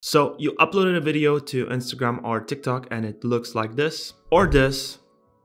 So you uploaded a video to Instagram or TikTok and it looks like this or this,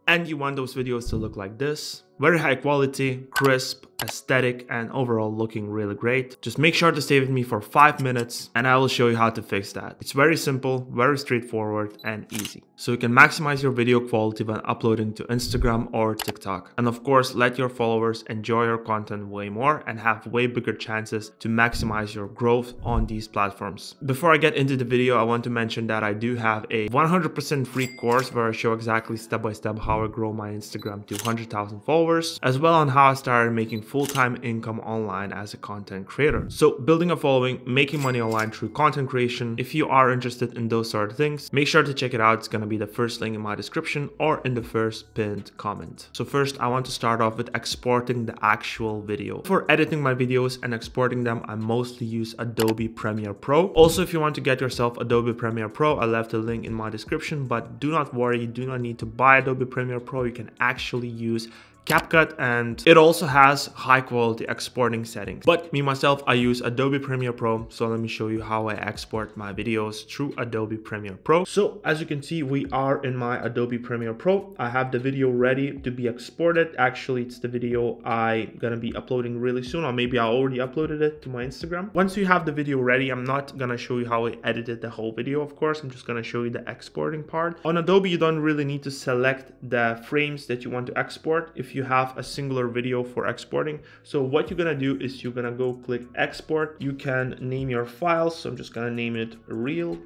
and you want those videos to look like this. Very high quality, crisp, aesthetic, and overall looking really great. Just make sure to stay with me for 5 minutes and I will show you how to fix that. It's very simple, very straightforward and easy. So you can maximize your video quality when uploading to Instagram or TikTok. And of course, let your followers enjoy your content way more and have way bigger chances to maximize your growth on these platforms. Before I get into the video, I want to mention that I do have a 100% free course where I show exactly step-by-step how I grow my Instagram to 100,000 followers, as well on how I started making full-time income online as a content creator. So building a following, making money online through content creation. If you are interested in those sort of things, make sure to check it out. It's going to be the first link in my description or in the first pinned comment. So first, I want to start off with exporting the actual video. For editing my videos and exporting them, I mostly use Adobe Premiere Pro. Also, if you want to get yourself Adobe Premiere Pro, I left a link in my description, but do not worry, you do not need to buy Adobe Premiere Pro. You can actually use CapCut, and it also has high quality exporting settings. But me myself, I use Adobe Premiere Pro. So let me show you how I export my videos through Adobe Premiere Pro. So as you can see, we are in my Adobe Premiere Pro. I have the video ready to be exported. Actually, it's the video I'm gonna be uploading really soon, or maybe I already uploaded it to my Instagram. Once you have the video ready, I'm not gonna show you how I edited the whole video, of course. I'm just gonna show you the exporting part. On Adobe, you don't really need to select the frames that you want to export if you have a singular video for exporting. So what you're gonna do is you're gonna go click export. You can name your files. So I'm just gonna name it Reel.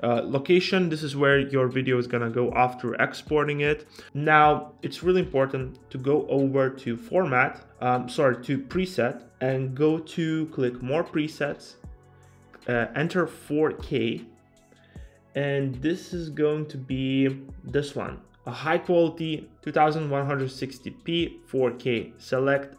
Location, this is where your video is gonna go after exporting it. Now it's really important to go over to format, to preset, and go to click more presets, enter 4K. And this is going to be this one. A high quality 2160p 4K. Select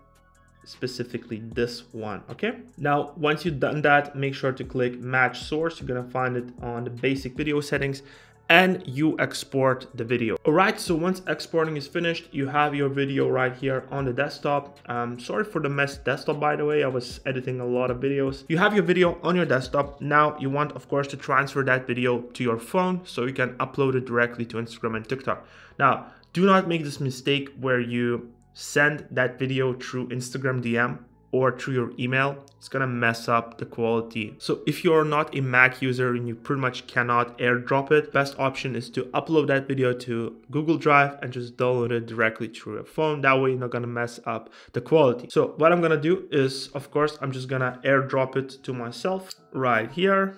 specifically this one. Okay, now once you've done that, make sure to click match source. You're gonna find it on the basic video settings, and you export the video. All right, so once exporting is finished, you have your video right here on the desktop. Sorry for the mess desktop, by the way, I was editing a lot of videos. You have your video on your desktop. Now you want, of course, to transfer that video to your phone so you can upload it directly to Instagram and TikTok. Now, do not make this mistake where you send that video through Instagram DM or through your email. It's gonna mess up the quality. So if you're not a Mac user and you pretty much cannot airdrop it, best option is to upload that video to Google Drive and just download it directly through your phone. That way you're not gonna mess up the quality. So what I'm gonna do is, of course, I'm just gonna airdrop it to myself right here.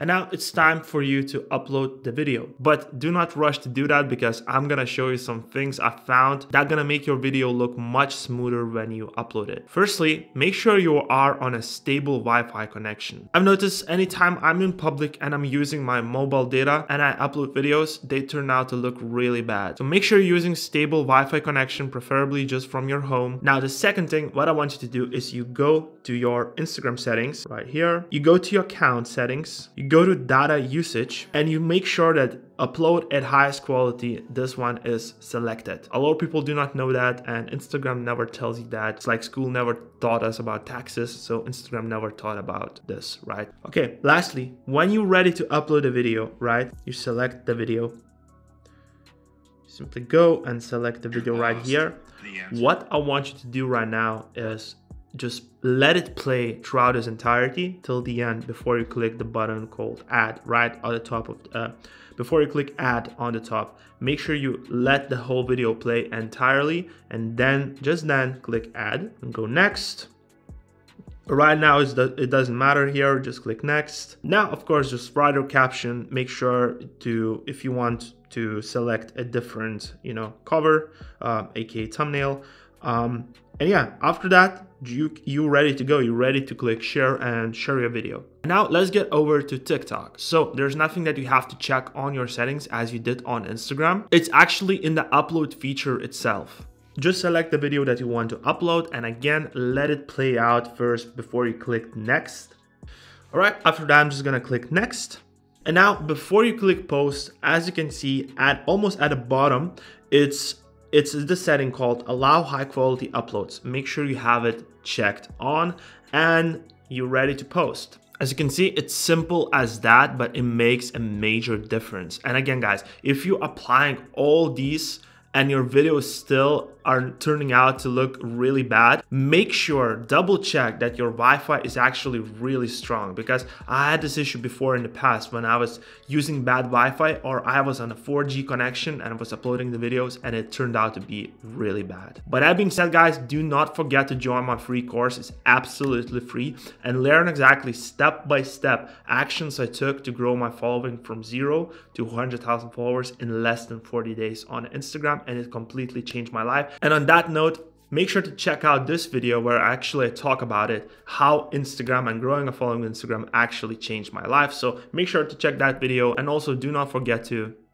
And now it's time for you to upload the video, but do not rush to do that because I'm gonna show you some things I found that gonna make your video look much smoother when you upload it. Firstly, make sure you are on a stable Wi-Fi connection. I've noticed anytime I'm in public and I'm using my mobile data and I upload videos, they turn out to look really bad. So make sure you're using stable Wi-Fi connection, preferably just from your home. Now, the second thing, what I want you to do is you go to your Instagram settings right here. You go to your account settings. You go to data usage and you make sure that upload at highest quality, this one is selected. A lot of people do not know that, and Instagram never tells you that. It's like school never taught us about taxes, so Instagram never taught about this, right? Okay, lastly, when you're ready to upload a video, right, you select the video. Simply go and select the video right here. What I want you to do right now is just let it play throughout its entirety till the end before you click the button called add right on the top of before you click add on the top. Make sure you let the whole video play entirely, and then just then click add and go next. Right now it doesn't matter here, just click next. Now, of course, just write your caption. Make sure to, if you want to, select a different cover, aka thumbnail. And yeah, after that, you're ready to go. You're ready to click share and share your video. Now let's get over to TikTok. So there's nothing that you have to check on your settings as you did on Instagram. It's actually in the upload feature itself. Just select the video that you want to upload, and again, let it play out first before you click next. All right, after that, I'm just gonna click next. And now before you click post, as you can see, almost at the bottom, it's the setting called allow high quality uploads. Make sure you have it checked on and you're ready to post. As you can see, it's simple as that, but it makes a major difference. And again, guys, if you're applying all these and your videos still are turning out to look really bad, make sure, double check that your Wi-Fi is actually really strong, because I had this issue before in the past when I was using bad Wi-Fi, or I was on a 4G connection and I was uploading the videos and it turned out to be really bad. But that being said, guys, do not forget to join my free course. It's absolutely free, and learn exactly step-by-step actions I took to grow my following from 0 to 100,000 followers in less than 40 days on Instagram, and it completely changed my life. And on that note, make sure to check out this video where actually I talk about it, how Instagram and growing a following on Instagram actually changed my life. So make sure to check that video, and also do not forget to